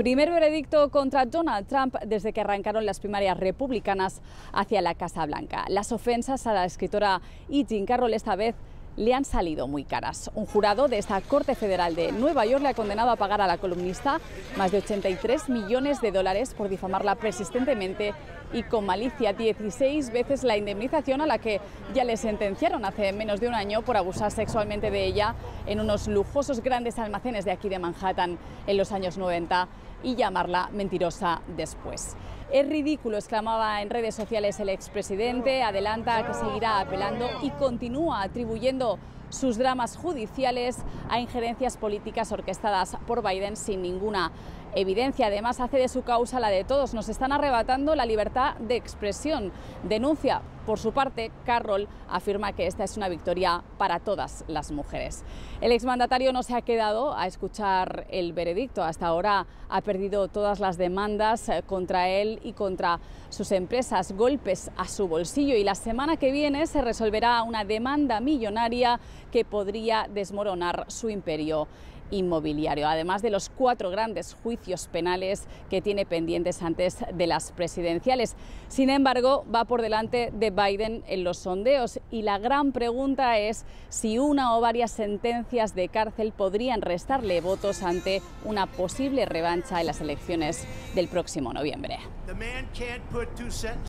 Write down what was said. Primer veredicto contra Donald Trump desde que arrancaron las primarias republicanas hacia la Casa Blanca. Las ofensas a la escritora E. Jean Carroll esta vez le han salido muy caras. Un jurado de esta Corte Federal de Nueva York le ha condenado a pagar a la columnista más de 83 millones de dólares por difamarla persistentemente y con malicia, 16 veces la indemnización a la que ya le sentenciaron hace menos de un año por abusar sexualmente de ella en unos lujosos grandes almacenes de aquí de Manhattan en los años 90 y llamarla mentirosa después. Es ridículo, exclamaba en redes sociales el expresidente, adelanta que seguirá apelando y continúa atribuyendo sus dramas judiciales a injerencias políticas orquestadas por Biden sin ninguna evidencia. Además, hace de su causa la de todos. Nos están arrebatando la libertad de expresión, denuncia. Por su parte, Carroll afirma que esta es una victoria para todas las mujeres. El exmandatario no se ha quedado a escuchar el veredicto. Hasta ahora ha perdido todas las demandas contra él y contra sus empresas, golpes a su bolsillo, y la semana que viene se resolverá una demanda millonaria que podría desmoronar su imperio inmobiliario, además de los 4 grandes juicios penales que tiene pendientes antes de las presidenciales. Sin embargo, va por delante de Biden en los sondeos y la gran pregunta es si una o varias sentencias de cárcel podrían restarle votos ante una posible revancha en las elecciones del próximo noviembre.